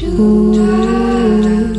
June.